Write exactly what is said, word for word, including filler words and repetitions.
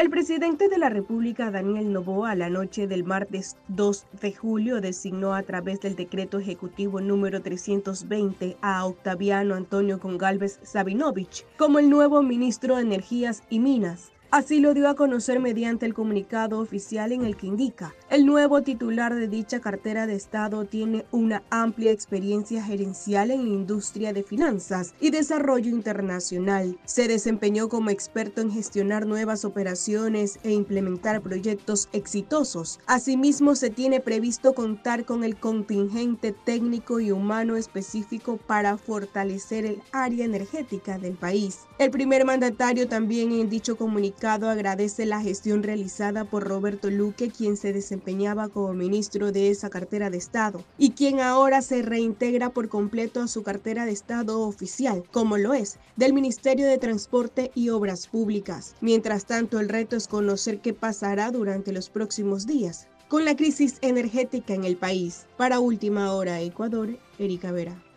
El presidente de la República, Daniel Novoa, la noche del martes dos de julio designó a través del decreto ejecutivo número trescientos veinte a Octaviano Antonio Goncalves Savinovich como el nuevo ministro de Energías y Minas. Así lo dio a conocer mediante el comunicado oficial en el que indica, el nuevo titular de dicha cartera de Estado tiene una amplia experiencia gerencial en la industria de finanzas y desarrollo internacional. Se desempeñó como experto en gestionar nuevas operaciones e implementar proyectos exitosos. Asimismo, se tiene previsto contar con el contingente técnico y humano específico para fortalecer el área energética del país. El primer mandatario también en dicho comunicado agradece la gestión realizada por Roberto Luque, quien se desempeñaba como ministro de esa cartera de Estado y quien ahora se reintegra por completo a su cartera de Estado oficial, como lo es, del Ministerio de Transporte y Obras Públicas. Mientras tanto, el reto es conocer qué pasará durante los próximos días con la crisis energética en el país. Para Última Hora Ecuador, Erika Vera.